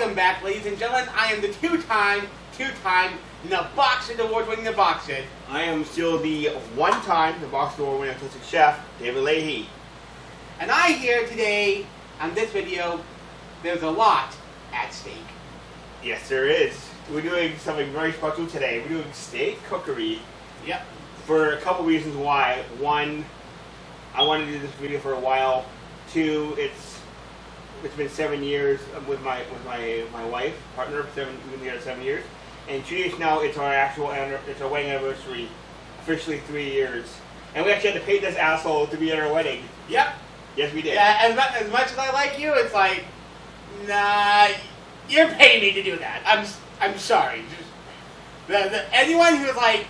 Welcome back, ladies and gentlemen. I am the two-time Naboxed award-winning Naboxed. I am still the one-time Naboxed award-winning artistic chef, David Leahy. And I hear today, on this video, there's a lot at stake. Yes, there is. We're doing something very special today. We're doing steak cookery. Yep. For a couple reasons why. One, I wanted to do this video for a while. Two, it's been 7 years with my wife, partner, we've been together 7 years. And 2 years now, it's our actual, it's our wedding anniversary, officially 3 years. And we actually had to pay this asshole to be at our wedding. Yep. Yes, we did. Yeah, as much as I like you, it's like, nah, you're paying me to do that. I'm sorry. Anyone who's like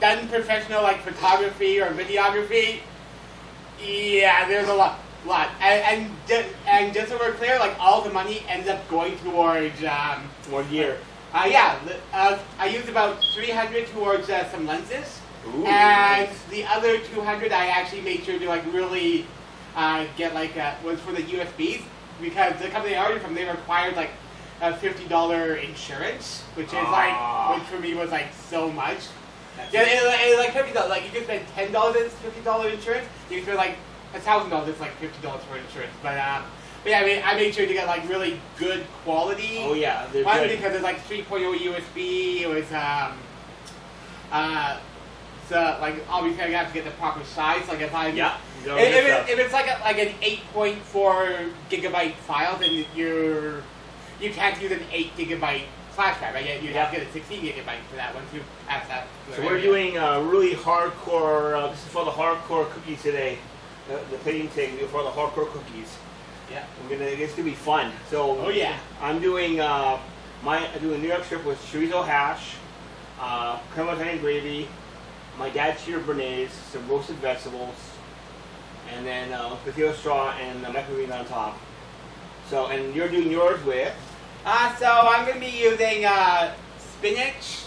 done professional like photography or videography, yeah, there's a lot. And just so we're clear, like all the money ends up going towards one year. I used about 300 towards some lenses. Ooh, and nice. The other 200 I actually made sure to like really get like was for the USBs because the company I ordered from, they required like a $50 insurance, which is like, which for me was like so much. Yeah, it like $50. Like you can spend $10, it's $50 insurance. You can spend like $1,000, it's like $50 for insurance. But yeah, I made sure to get like really good quality. Oh yeah, one good. Because it's like 3.0 USB. It was so like obviously I have to get the proper size. Like if I if it's like an 8.4 GB file, then you can't use an 8 GB flash drive, right? You'd have to get a 16 GB for that one too. So we're doing really hardcore. This is for the hardcore cookies today. The plating thing for the hardcore cookies. Yeah, it's gonna be fun. So I'm doing I do a New York strip with chorizo hash, creme and gravy, my dad's sheer bernaise, some roasted vegetables, and then potato straw and macaroni on top. So, and you're doing yours with? So I'm going to be using spinach,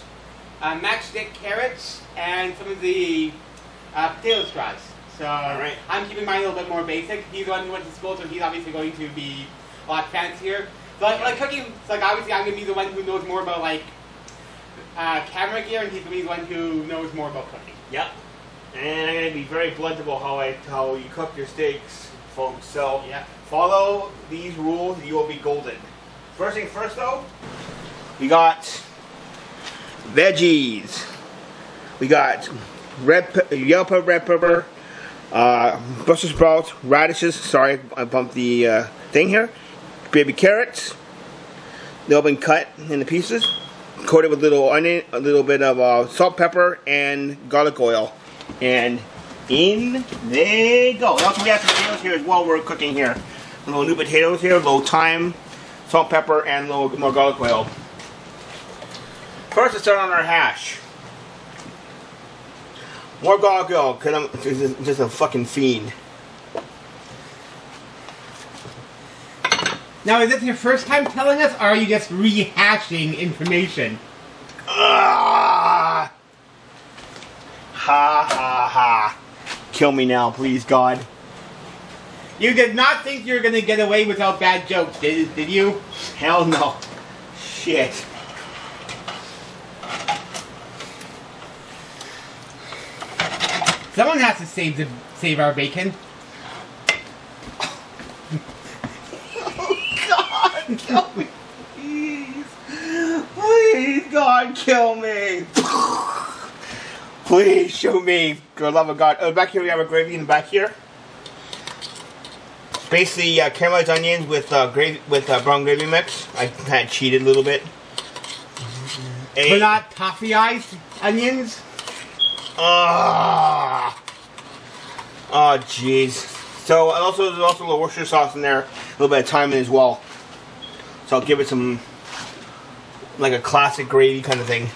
matchstick carrots, and some of the potato straws. So I'm keeping mine a little bit more basic. He's the one who went to school, so he's obviously going to be a lot fancier. So like cooking, like obviously I'm going to be the one who knows more about like camera gear, and he's going to be the one who knows more about cooking. Yep. And I'm going to be very blunt about how you cook your steaks, folks. So follow these rules, you will be golden. First thing first though, we got veggies. We got yellow pepper, red pepper, Brussels sprouts, radishes. Sorry, I bumped the thing here. Baby carrots. They've been cut into pieces, coated with little onion, a little bit of salt, pepper, and garlic oil. And in they go. Also, we have some potatoes here as well. We're cooking here. A little new potatoes here, a little thyme, salt, pepper, and a little more garlic oil. First, let's start on our hash. More garlic oil, because I'm just a fucking fiend. Now, is this your first time telling us, or are you just rehashing information? Ha ha ha. Kill me now, please, God. You did not think you were going to get away without bad jokes, did you? Hell no. Shit. Someone has to save our bacon. Oh, God, kill me. Please. Please, God, kill me. Please, show me, for the love of God. Oh, back here we have our gravy in the back here. Basically, caramelized onions with brown gravy mix. I kind of cheated a little bit. We're not toffee-ized onions? Oh, jeez. So, there's also a little Worcestershire sauce in there. A little bit of thyme in as well. So I'll give it some, like a classic gravy kind of thing.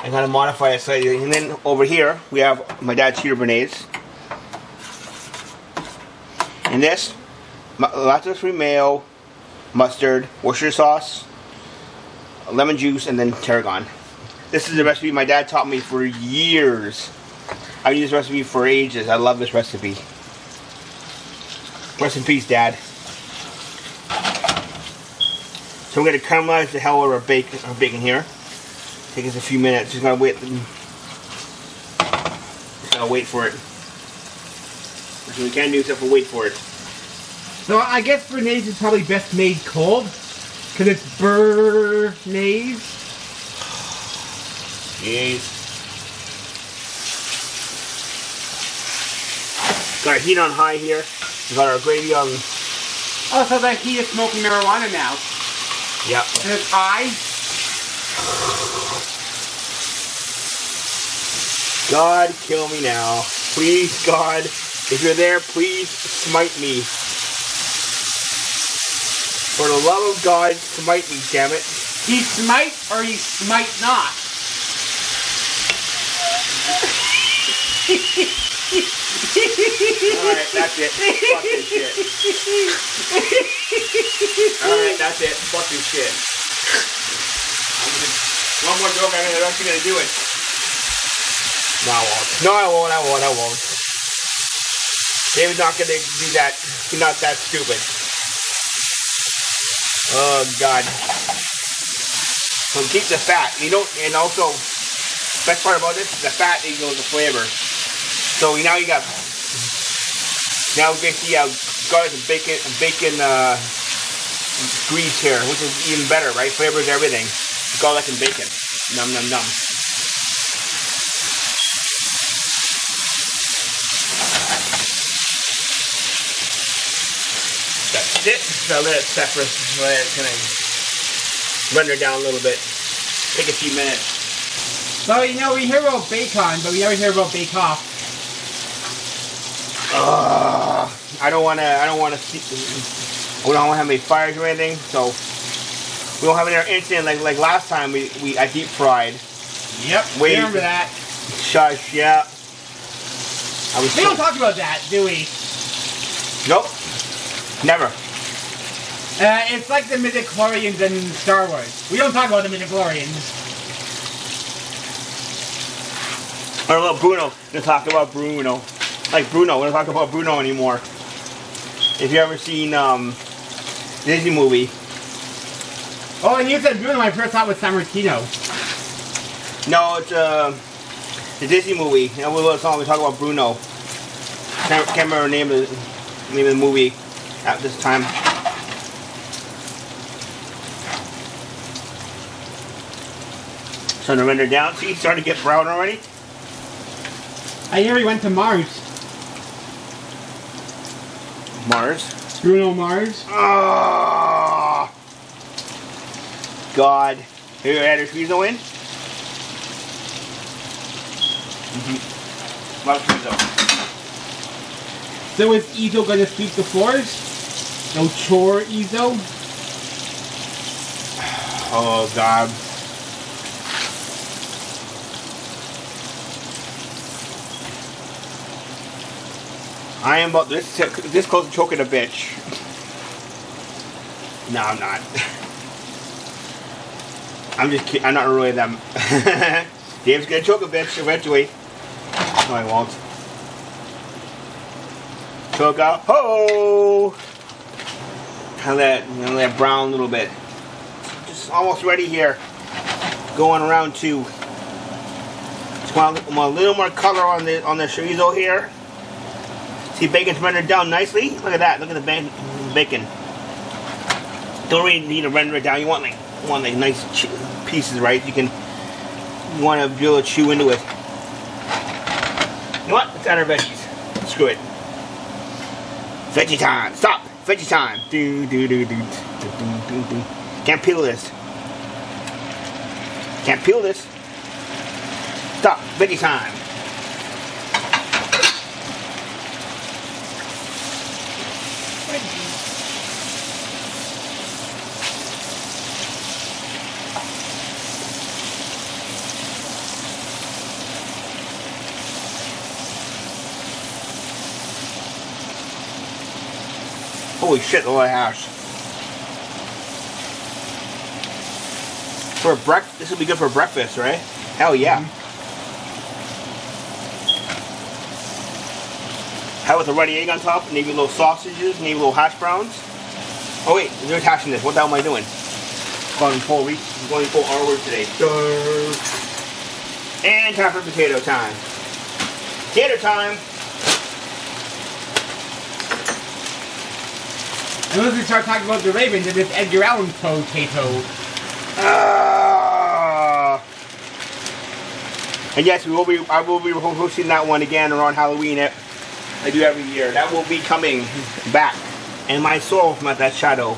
I gotta modify it slightly. And then over here, we have my dad's sheer bernaise. And this, lactose-free mayo, mustard, Worcestershire sauce, lemon juice, and then tarragon. This is a recipe my dad taught me for years. I've used this recipe for ages. I love this recipe. Rest in peace, Dad. So we're going to caramelize the hell out of our bacon here. Take us a few minutes. Just gotta wait. Just gotta wait for it. That's what we can do except for wait for it. So I guess béarnaise is probably best made cold, because it's béarnaise. Jeez. Got our heat on high here. We got our gravy on. Oh, so that heat is smoking marijuana now. Yep. And it's high. God kill me now. Please, God, if you're there, please smite me. For the love of God, smite me, damn it. He smite or he smite not. Alright, that's it. Fuck this shit. Alright, that's it. Fuck this shit. One more joke, I'm gonna, actually gonna do it. No, I won't. No, I won't. I won't. David's not gonna do that. He's not that stupid. Oh God. So keep the fat. You don't. And also, best part about this is the fat that goes with the flavor. So now you got. Now we basically got some bacon grease here, which is even better, right? Flavors everything. Garlic and bacon. Num num num. That's it. So let it separate. Let it kind of render down a little bit. Take a few minutes. So you know we hear about bacon, but we never hear about bake off. I don't want to have any fires or anything. So. We don't have another incident like last time I deep fried. Yep, wait, remember that. Shush, yeah. We don't talk about that, do we? Nope. Never. It's like the midichlorians in Star Wars. We don't talk about the midichlorians. Or about Bruno. We don't talk about Bruno. Like Bruno, we don't talk about Bruno anymore. If you've ever seen Disney movie. Oh, and you said Bruno, my first thought was San Martino. No, it's the Disney movie. That was a little song we talk about Bruno. Can't remember the name of the movie at this time. Starting to render down. See, it's starting to get brown already. I hear he went to Mars. Mars? Bruno Mars? Oh. God, here add a chorizo in. Mm-hmm. A lot of chorizo. So is Ezo gonna sweep the floors? No chore, Ezo. Oh God. I am about this close to choking a bitch. No, I'm not. I'm just kidding. I'm not really that. Dave's gonna choke a bitch eventually. No, he won't. Choke out. Oh! And let it brown a little bit. Just almost ready here. Going round two. Just want a little more color on the chorizo here. See, bacon's rendered down nicely. Look at that. Look at the bacon. Don't really need to render it down. You want like. One of the nice pieces, right? You want to be able to chew into it. You know what? Let's add our veggies. Screw it. Veggie time! Stop! Veggie time! Do do do do do do do. Can't peel this. Can't peel this. Stop! Veggie time! Holy shit, the lot of hash. For breakfast, this would be good for breakfast, right? Hell yeah. Mm-hmm. Have it with a runny egg on top, maybe little sausages, maybe little hash browns. Oh wait, there's hash in this. What the hell am I doing? Gone 4 weeks. I'm going full R-word today. And time for potato time. Potato time. Unless we start talking about the Ravens and it's Edgar Allan potato. And yes, we will be. I will be hosting that one again around Halloween. I do every year. That will be coming back. And my soul from that shadow,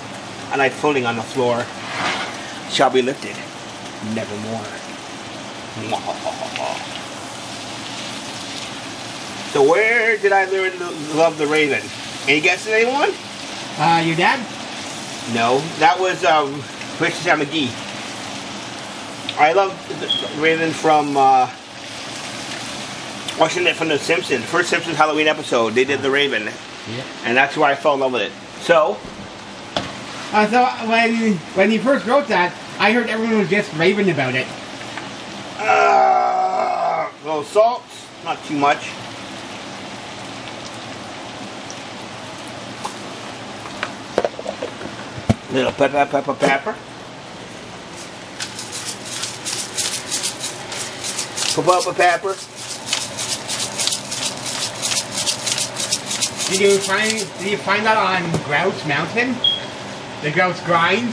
and I floating on the floor, shall be lifted, nevermore. So where did I learn to love the Raven? Any guesses, anyone? Your dad? No, that was Richard McGee. I love the Raven from watching it from The Simpsons. First Simpsons Halloween episode, they did the Raven, yeah. And that's why I fell in love with it. So, when he first wrote that, I heard everyone was just raving about it. Little salt, not too much. Little pepper. Pepper. Did you find that on Grouse Mountain? The Grouse Grind?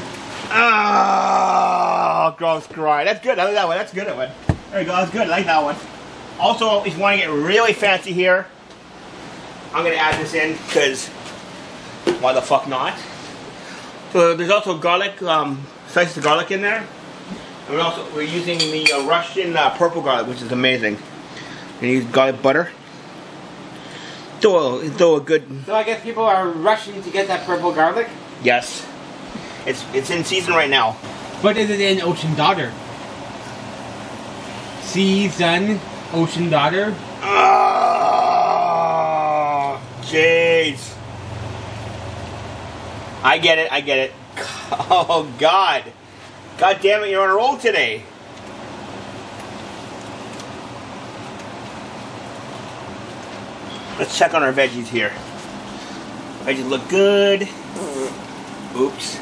Oh, Grouse Grind. That's good. I like that one. That's a good one. There we go. That's good. I like that one. Also, if you want to get really fancy here, I'm going to add this in because why the fuck not? So there's also garlic, slices of garlic in there. And we're using the Russian purple garlic, which is amazing. And use garlic butter. Throw a good. So I guess people are rushing to get that purple garlic. Yes, it's in season right now. But is it in Ocean Daughter? Season Ocean Daughter. Oh, jeez. I get it. Oh God. God damn it, you're on a roll today. Let's check on our veggies here. Veggies look good. Oops.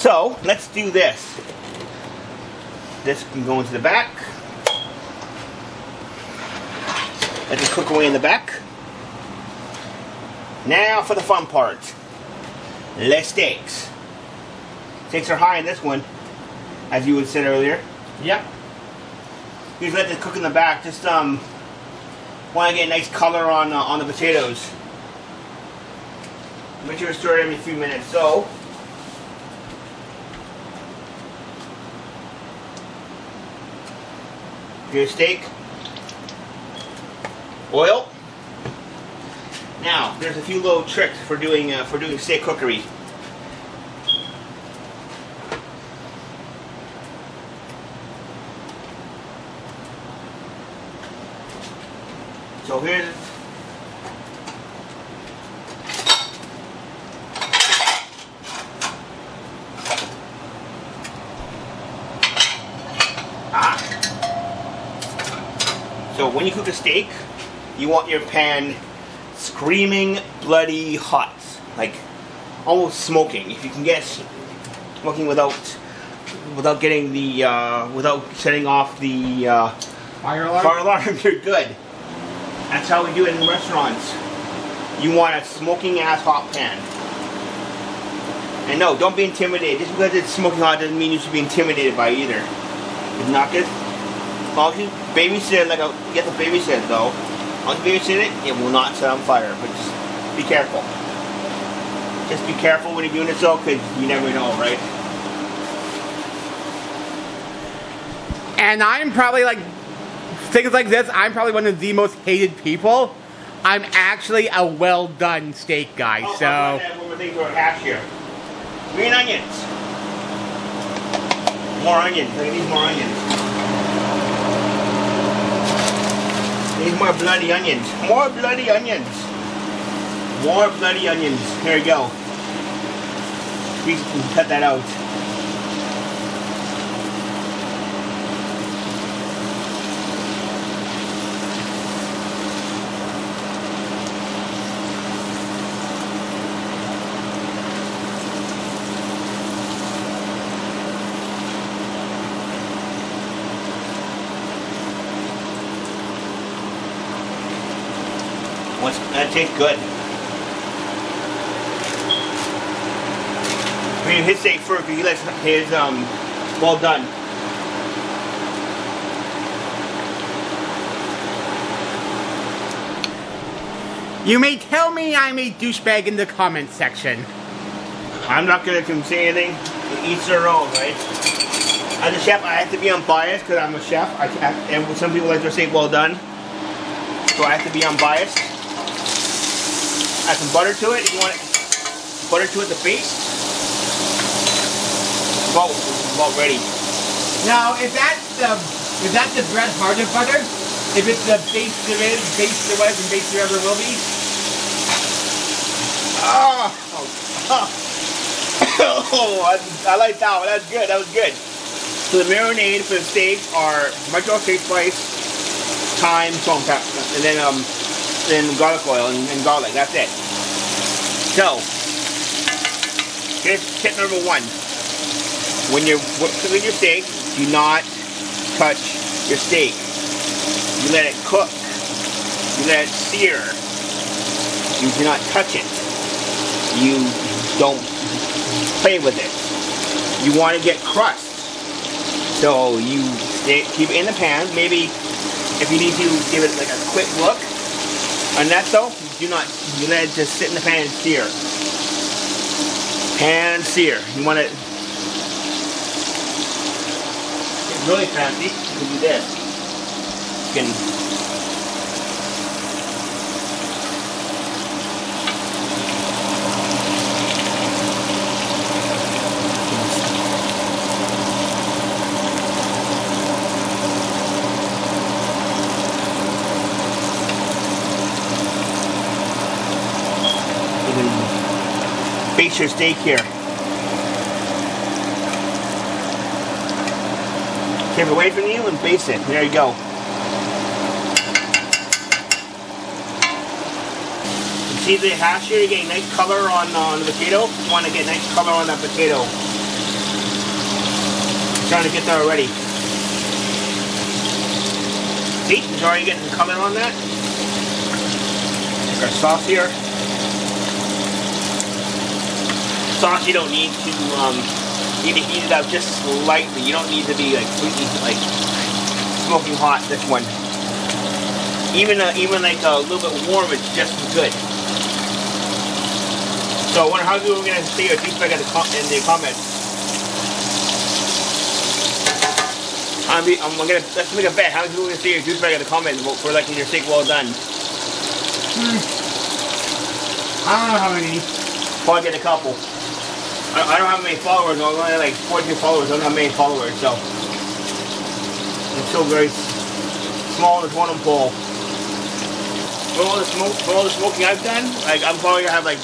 So, let's do this. This can go into the back. Let it cook away in the back. Now for the fun part. The steaks. Steaks are high in this one, as you had said earlier. Yep. You just let it cook in the back. Just want to get a nice color on the potatoes. Make sure to stir it every few minutes. So, your steak, oil. Now, there's a few little tricks for doing steak cookery. So here's So when you cook a steak, you want your pan screaming bloody hot, like almost smoking. If you can get smoking without getting the without setting off the fire alarm, you're good. That's how we do it in restaurants. You want a smoking ass hot pan. And no, don't be intimidated. Just because it's smoking hot doesn't mean you should be intimidated by it either. It's not good. As long as you babysit it, like you have to babysit it though. Once you babysit it, it will not set on fire. But just be careful. Just be careful when you're doing it though, because you never know, right? And I'm probably like, things like this, I'm probably one of the most hated people. I'm actually a well done steak guy, so. One more thing for a hash here. Green onions. More onions. I need more onions. I need more bloody onions. More bloody onions. More bloody onions. Here we go. We can cut that out. was, that tastes good. I mean, his steak further, he likes his, well done. You may tell me I'm a douchebag in the comments section. I'm not going to say anything. It eats their own, right? As a chef, I have to be unbiased because I'm a chef. And some people like to say, well done. So I have to be unbiased. Add some butter to it if you want it. Butter to it to feast. About ready. Now, if that's the bread hardened butter, if it's the base there is, base there was, and base there ever will be. I like that one. That's good. That was good. So the marinade for the steak are Montreal steak spice, thyme, salt, pepper, and then garlic oil and garlic. That's it. So, here's tip number one. When you're cooking your steak, do not touch your steak. You let it cook. You let it sear. You do not touch it. You don't play with it. You want to get crust. So you keep it in the pan. Maybe if you need to give it like a quick look. On that though, you let it just sit in the pan and sear. Pan sear. You want to really fancy, you can do this. You can base your steak here. Take it away from you and base it. There you go. You see the hash here? You're getting nice color on the potato. You want to get nice color on that potato. I'm trying to get there already. See? It's already getting color on that. Take our sauce here. Sauce you don't need to need to heat it up just slightly. You don't need to be like completely like smoking hot. This one, even like a little bit warm, it's just good. So I wonder how good we're gonna see your feedback in the comments. Let's make a bet. How good we're gonna see your feedback in the comments for liking your steak well done. I don't know how many. Probably get a couple. I don't have many followers. I'm only like 14 followers. I don't have many followers, so I'm still very small in this one poll. For all the smoking I've done, like I'm probably gonna have like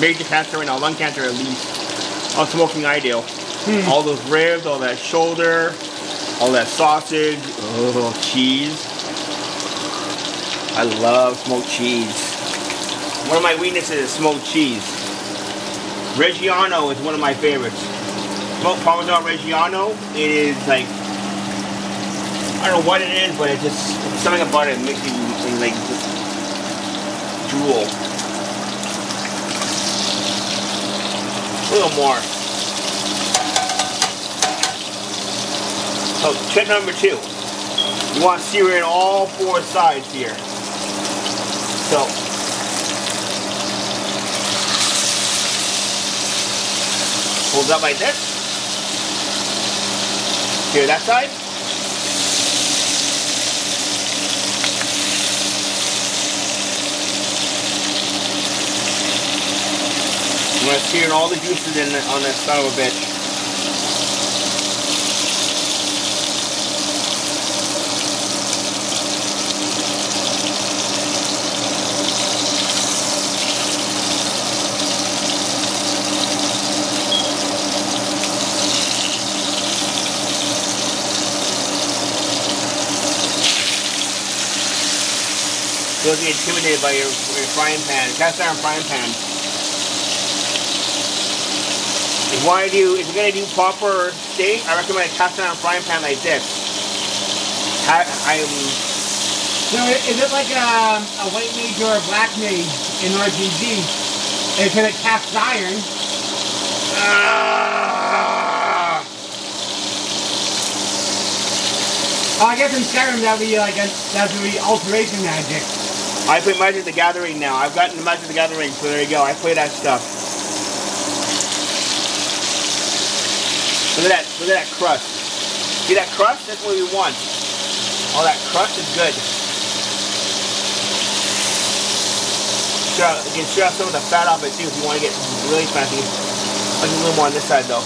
major cancer right now, lung cancer at least. All smoking I do. All those ribs, all that shoulder, all that sausage, cheese. I love smoked cheese. One of my weaknesses is smoked cheese. Reggiano is one of my favorites. Smoked Parmesan Reggiano, it is like, I don't know what it is, but it's just something about it makes you like just drool. A little more. So tip number two, you want to sear in all four sides here. So. Pulls up like this. Here, that side. I'm gonna sear all the juices in on this son of a bitch. Don't be intimidated by your frying pan, cast iron frying pan. If you're gonna do proper steak, I recommend a cast iron frying pan like this. I So is it like a white mage or a black mage in RPG? Because it casts iron. I guess in Skyrim that would be like alteration magic. I play Magic the Gathering now. I've gotten to Magic the Gathering, so there you go. I play that stuff. Look at that crust. See that crust? That's what we want. All that crust is good. You can share some of the fat off it too if you want to get really fatty. I'll do a little more on this side though.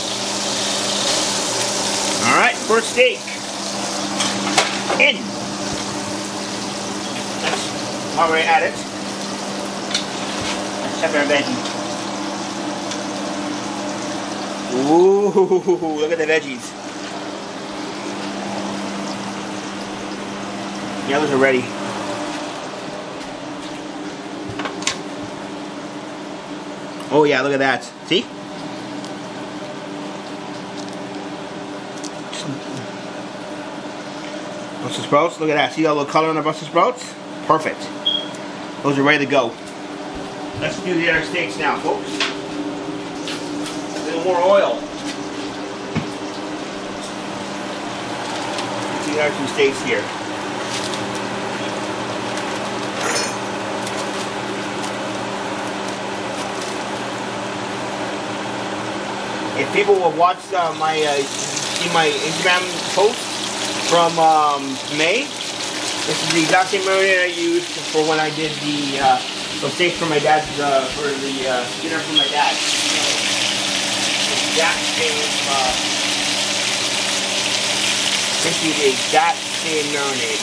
Alright, first steak. In. While we're at it, let's check our veggies. Ooh, look at the veggies. The others are ready. Oh yeah, look at that. See? Brussels sprouts, look at that. See all the color on the Brussels sprouts? Perfect. Those are ready to go. Let's do the other steaks now, folks. A little more oil. Let's do the other two steaks here. If people will watch my Instagram post, from May. This is the exact same marinade I used for when I did the steak for my dad's for the dinner for my dad. This is the exact same marinade.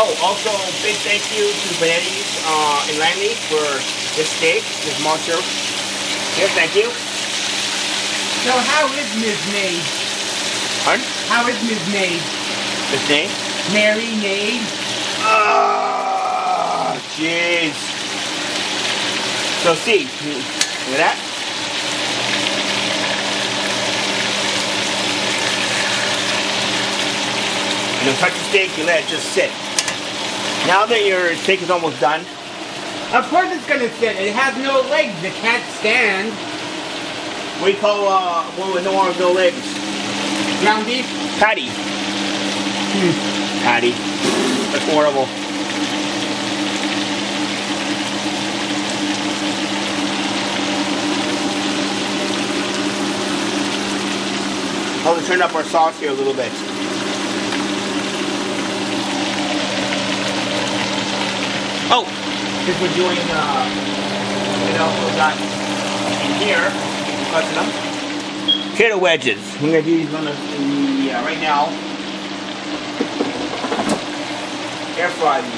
Oh, also big thank you to Benetti's and Landry for this steak, this monster. Yes, thank you. So how is Ms. May? Pardon? How is Ms. Maid? Ms. Maid? Mary Maid. Oh, jeez. So see, look at that. You don't touch the steak, you let it just sit. Now that your steak is almost done. Of course it's gonna sit, it has no legs, it can't stand. We call one with no arms, no legs. Ground beef? Patty. Patty. That's horrible. I'll turn up our sauce here a little bit. Oh! Because we're doing, we also got in here, cutting them. Potato wedges. We're gonna do these on the right now. Air fry these.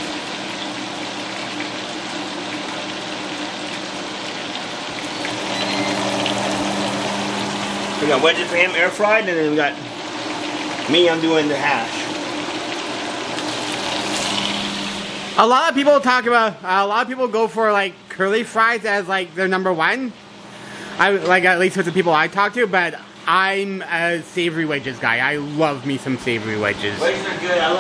We got wedges for him air fried, and then we got me. I'm doing the hash. A lot of people talk about. A lot of people go for like curly fries as like their number one. I like at least with the people I talk to, but I'm a savory wedges guy. I love me some savory wedges. Wedges are good. I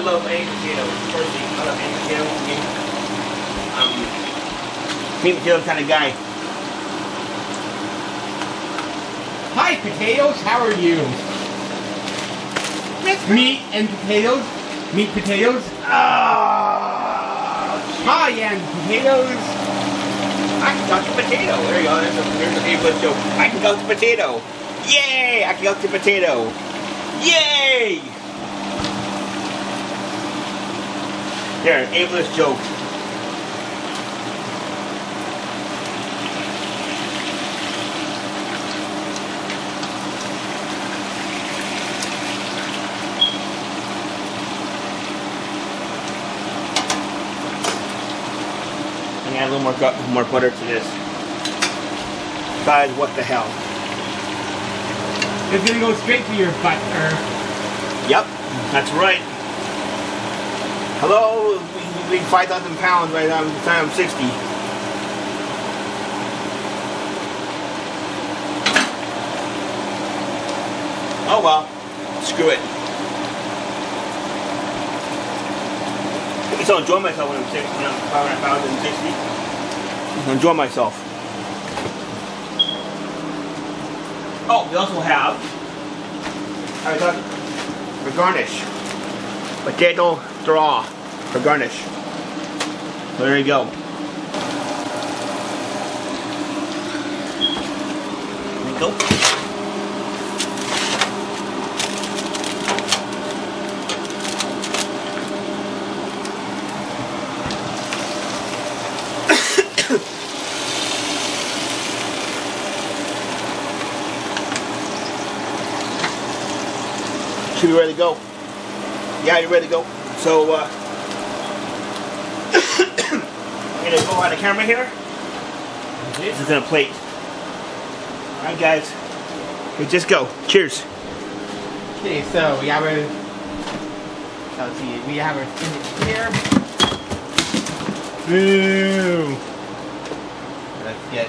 love any potato. First thing, I love any potato. Meat potato kind of guy. Hi potatoes, how are you? Meat and potatoes. Meat potatoes. Hi and potatoes. I can count the potato. There you go. There's a favorite joke. I can count the potato. Yay! I can count the potato. Yay! There, an ableist joke. Add a little more butter to this. Guys, what the hell? It's gonna go straight to your butt. Yep, that's right. Hello, we weigh 5,000 pounds right now. I'm 60. Oh well, screw it. so I enjoy myself when I'm 60, you know, when I'm 60. I enjoy myself. Oh, we also have for garnish, potato straw for garnish. So there you go. There you go. Should be ready to go. Yeah, you're ready to go. So, I'm gonna go on the camera here. This is in a plate. All right, guys. Hey, just go. Cheers. Okay, so we have our. Let's see. We have our here. Boom. Let's get.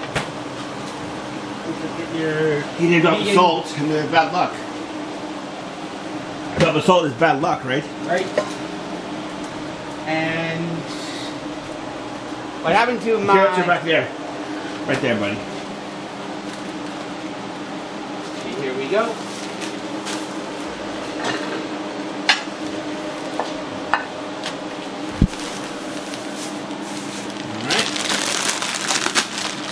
He didn't drop the salt, and then bad luck. Double salt is bad luck, right? Right. And what happened to my... Carrots are back there. Right there, buddy. Okay, here we go. Alright.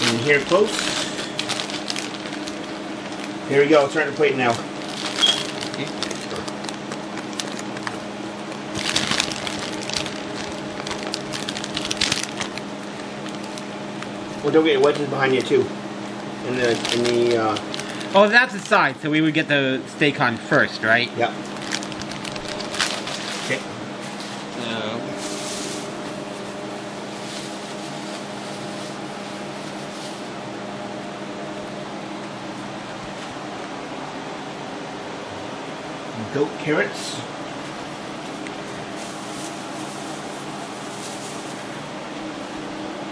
And here close. Here we go, turn the plate now. Well, don't get wedges behind you too. In the. Oh, that's the side. So we would get the steak on first, right? Yeah. Okay. So. Goat carrots.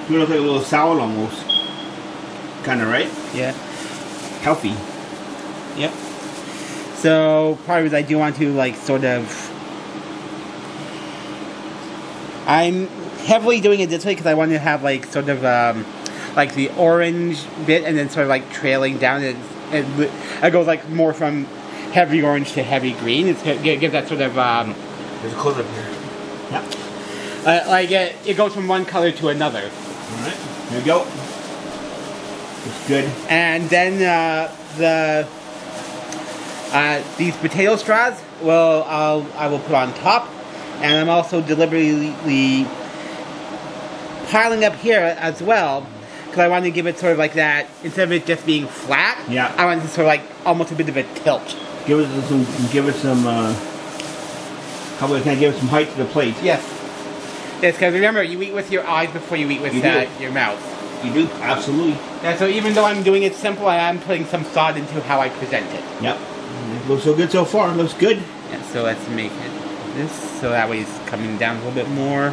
You look like a little salad almost. Kind of, right? Yeah. Healthy. Yep. So, probably I do want to, like, sort of... I'm heavily doing it this way because I want to have, like, sort of, like, the orange bit and then sort of, like, trailing down. It goes, like, more from heavy orange to heavy green. It gives that sort of, There's a close-up here. Yeah. Like, it goes from one color to another. Alright, there you go. It's good. And then these potato straws I will put on top, and I'm also deliberately piling up here as well because I want to give it sort of like that instead of it just being flat. Yeah. I want it to sort of like almost a bit of a tilt. Give it some height to the plate. Yes. Yes, because remember, you eat with your eyes before you eat with your mouth. You do, absolutely. Yeah, so even though I'm doing it simple, I am putting some thought into how I present it. Yep. It looks so good so far. It looks good. Yeah, so let's make it this, so that way it's coming down a little bit more.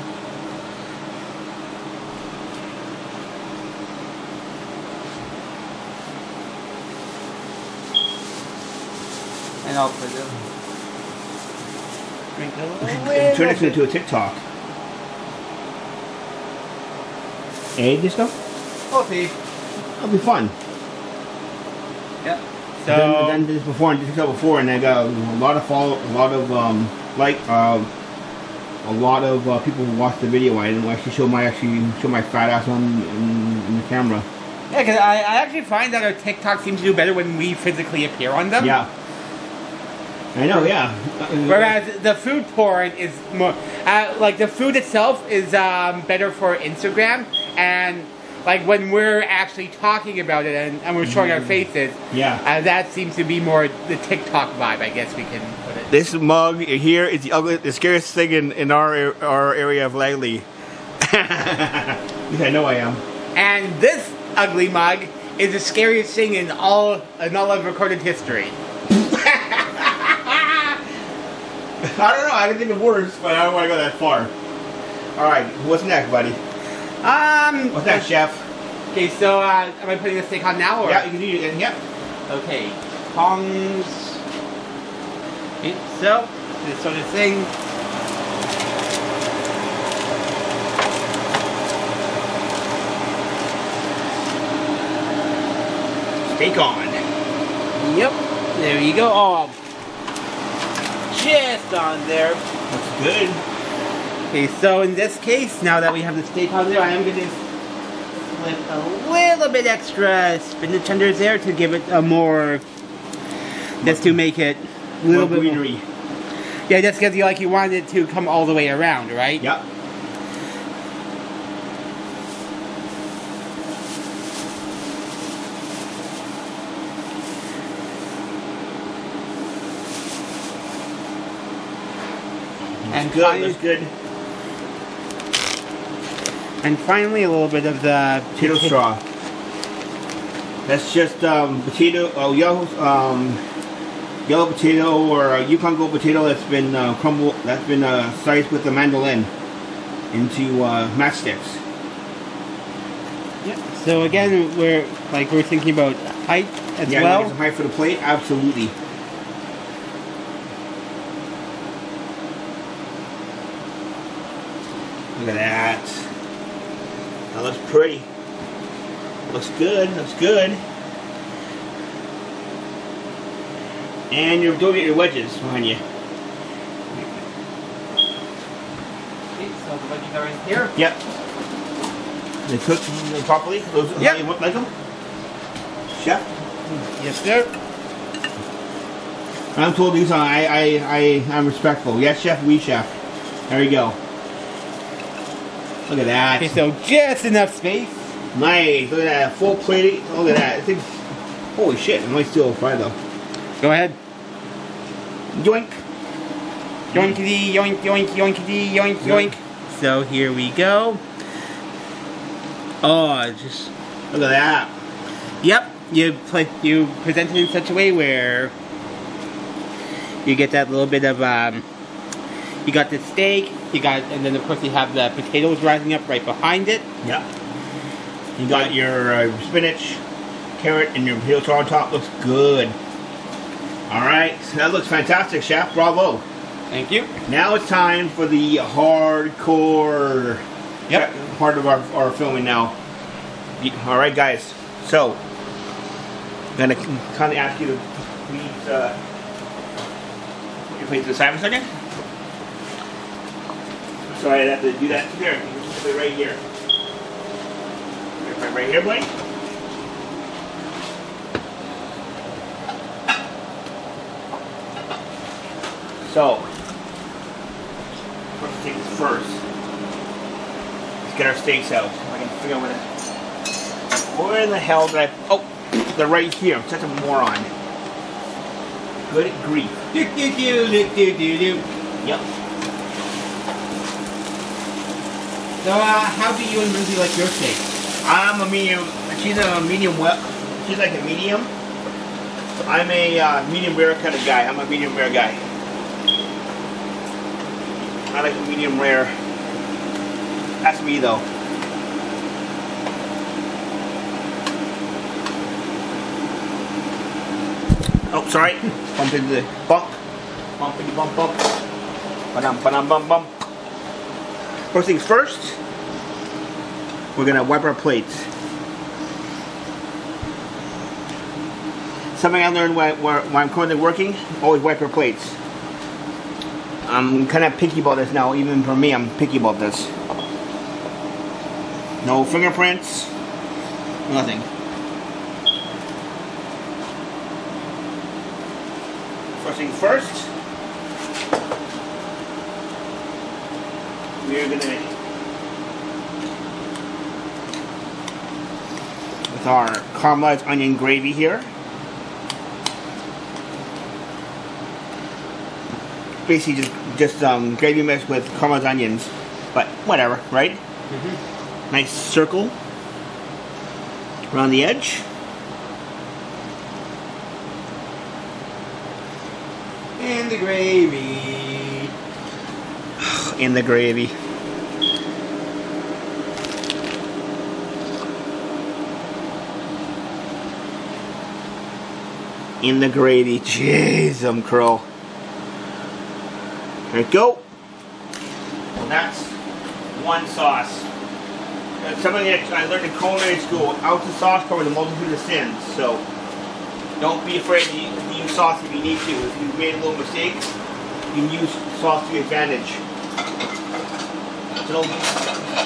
And I'll put it... Turn this into a TikTok. Egg and stuff? Okay. That'll be fun. Yep. So then this before and this before, and I got a lot of people who watched the video. I didn't actually show my fat ass in the camera. Yeah, because I actually find that our TikTok seems to do better when we physically appear on them. Yeah. I know. Yeah. Whereas the food porn is more like the food itself is better for Instagram. And like when we're actually talking about it and we're showing our faces, yeah, that seems to be more the TikTok vibe, I guess we can put it. This mug here is the scariest thing in our area of Langley. Yeah, I know I am. And this ugly mug is the scariest thing in all of recorded history. I don't know. I didn't think it worse, but I don't want to go that far. All right, what's next, buddy? What's that, chef? Okay, so am I putting the steak on now, or? Yeah, you can do it again. Yep. Okay, tongs. Okay, so this sort of thing. take on. Yep, there you go. Oh, just on there. That's good. Okay, so in this case, now that we have the steak on there, I am going to slip a little bit extra spinach under there to give it a more, just to make it a little bit greenery. Yeah, just because you, like, you want it to come all the way around, right? Yep. And good, finally, that's good. And finally, a little bit of the potato straw. That's just potato, yellow potato or Yukon Gold potato that's been crumbled, that's been sliced with a mandolin into matchsticks. Yep. So again, we're thinking about height as well. Yeah, some height for the plate, absolutely. Look at that. That looks pretty. Looks good. Looks good. And you're going to get your wedges behind you. Okay, so the wedges are in here. Yep. They cooked properly. Those yep. Look like them. Chef. Yes, sir. I'm told these on. I'm respectful. Yes, chef. We chef. There you go. Look at that. Okay, so just enough space. Nice. Look at that. Full plate. Look at that. I think, holy shit. I might still fry though. Go ahead. Yoink. Yoinkity, yoink, yoink, yoinkity, yoink, yoink. So here we go. Oh, just look at that. Yep. You present it in such a way where you get that little bit of you got the steak, and then of course you have the potatoes rising up right behind it. Yeah. You got your spinach, carrot, and your potato straw on top. Looks good. All right, so that looks fantastic, chef. Bravo. Thank you. Now it's time for the hardcore part of our filming now. All right, guys. So I'm gonna kind of ask you to please put your plate to the side for a second. Sorry, I'd have to do that here. Just put it right here. Right here, Blake. So, let's take this first. Let's get our steaks out. I can figure out where the hell did I? Oh, they're right here. I'm such a moron. Good grief. Do do do do do do. Yep. So, how do you and Lindsay like your steak? I'm a medium. She's a medium well. She's like a medium. I'm a medium rare kind of guy. I'm a medium rare guy. I like a medium rare. That's me though. Oh, sorry. Bump into the bump. Bump into bump bump. Ba-dum, ba-dum, bump bump. First things first, we're gonna wipe our plates. Something I learned while I'm currently working, always wipe your plates. I'm kind of picky about this now, even for me, I'm picky about this. No fingerprints, nothing. First things first. We're gonna, with our caramelized onion gravy here, basically just gravy mixed with caramelized onions, but whatever, right? Mm-hmm. Nice circle around the edge, and the gravy. In the gravy. In the gravy. Jeez, I'm crow. There you go. Well, that's one sauce. That's something that I learned in culinary school. Out the sauce covers a multitude of sins. So Don't be afraid to use sauce if you need to. If you made a little mistake, you can use sauce to your advantage. So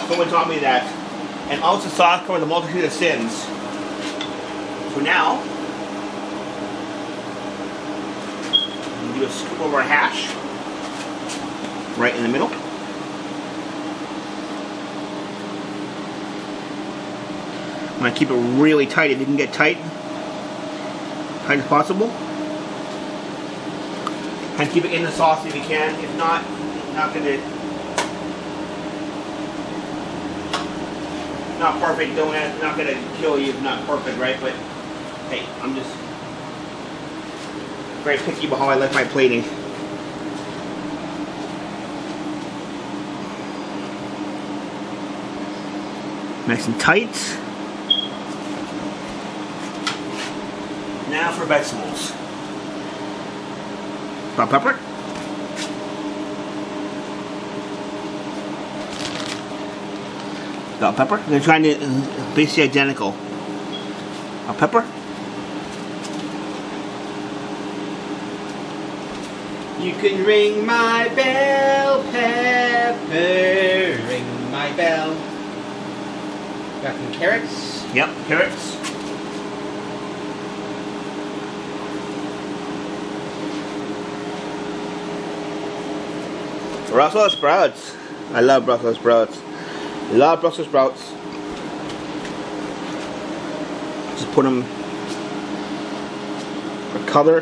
someone taught me that. And also sauce covers a multitude of sins. So now, we do a scoop of our hash right in the middle. I'm going to keep it really tight if you can get tight. Tight as possible. And keep it in the sauce if you can. If not, it's not going to... Not perfect, don't ask, not gonna kill you if not perfect, right? But hey, I'm just very picky about how I like my plating. Nice and tight. Now for vegetables. Black pepper. Got pepper. They're trying to basically identical. A pepper. You can ring my bell, pepper. Ring my bell. Got some carrots. Yep, carrots. Brussels sprouts. I love Brussels sprouts. A lot of Brussels sprouts. Just put them for color.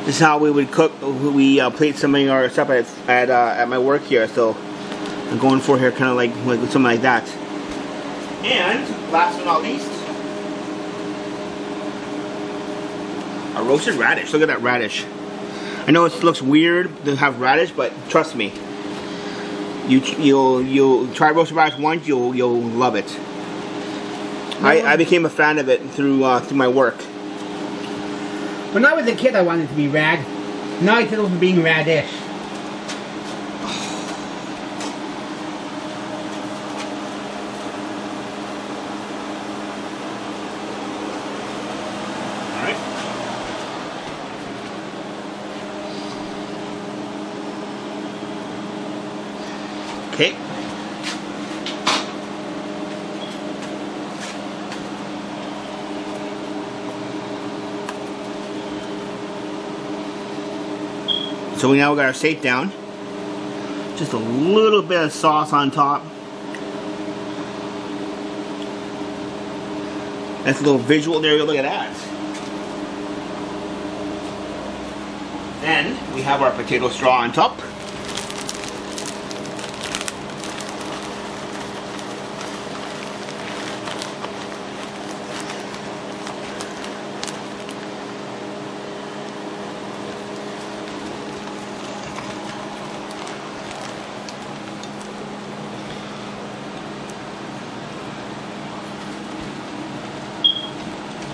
This is how we would cook. We played some of our stuff at my work here. So I'm going for here, kind of like something like that. And last but not least, a roasted radish. Look at that radish. I know it looks weird to have radish, but trust me, you'll try roasted radish once, you'll love it. Mm-hmm. I became a fan of it through my work. When I was a kid, I wanted to be rad. Now I settle for being radish. Okay. So we now got our steak down. Just a little bit of sauce on top. That's a little visual there. Look at that. Then we have our potato straw on top.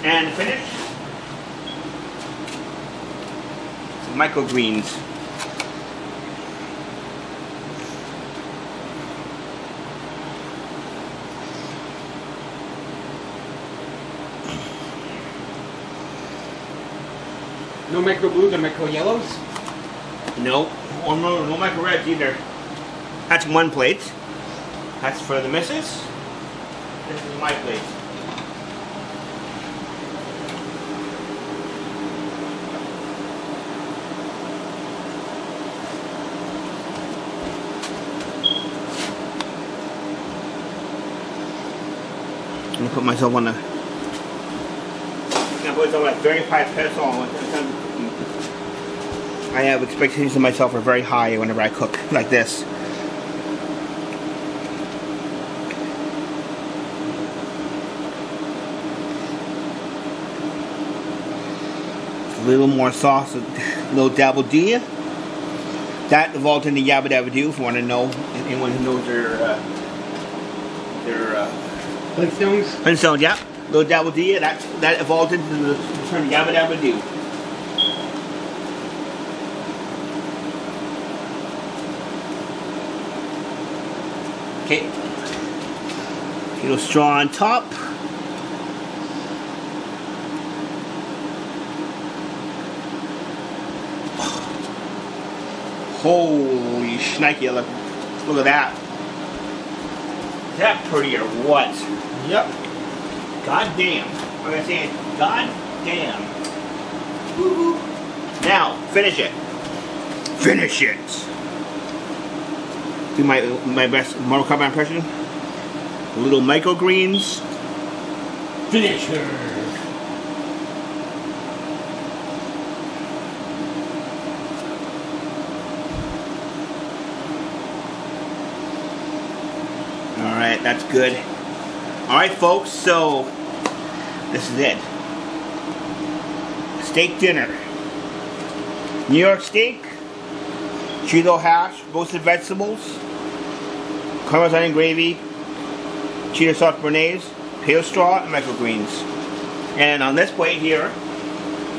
And finish, some microgreens. No micro blues or micro yellows? No, or no micro reds either. That's one plate. That's for the missus. This is my plate. I'm gonna put myself on the. I'm gonna put myself on a very high pedestal. I have expectations of myself are very high whenever I cook like this. A little more sauce, a little dabble do you? That evolved into yabba dabba do. If you want to know, anyone who knows their Flintstones? Flintstones, yeah. Little dabble dee, that evolved into the term yabba dabba doo. Okay. Little straw on top. Holy schnikey, look at that. Is that pretty or what? Yep. God damn. I'm going to say it. God damn. Woo-hoo. Now, finish it. Finish it. Do my best Mortal Kombat impression. Little microgreens. Finish her. Alright, that's good. Alright folks, so this is it. Steak dinner. New York steak, Cheeto hash, roasted vegetables, Parmesan and gravy, cheetah sauce bernaise, pale straw, and microgreens. And on this plate here,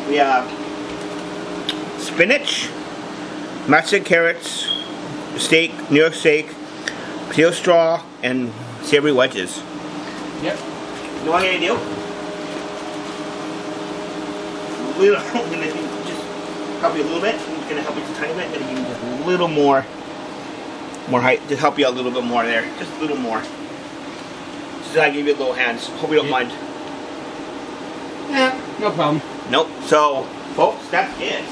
we have spinach, mashed carrots, steak, New York steak, peel straw, and savory wedges. Yep. You know what I'm gonna do? I'm gonna do just help you a little bit. I'm gonna help you just a tiny bit. I'm gonna give you just a little more height to help you out a little bit more there. Just a little more. So I give you a little hands. Hope you don't mind. Yeah, no problem. Nope. So, folks, that's it.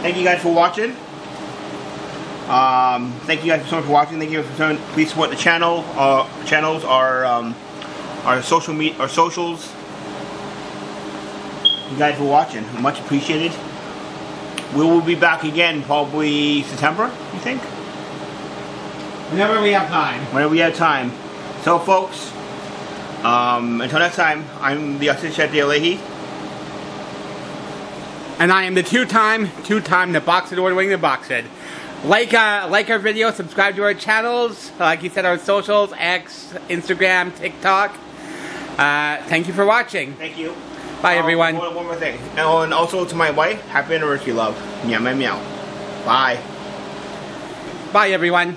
Thank you guys for watching. Thank you guys so much for watching. Thank you for coming. Please support the channel. Our socials. You guys for watching, much appreciated. We will be back again probably September. You think? Whenever we have time. Whenever we have time. So, folks, until next time, I'm the Austin Chef David Leahy. And I am the two-time the boxed award-winning the boxed. Like our video, subscribe to our channels, like you said, our socials, X, Instagram, TikTok. Thank you for watching. Thank you. Bye, everyone. One more thing. And also to my wife, happy anniversary, love. Meow, meow, meow. Bye. Bye, everyone.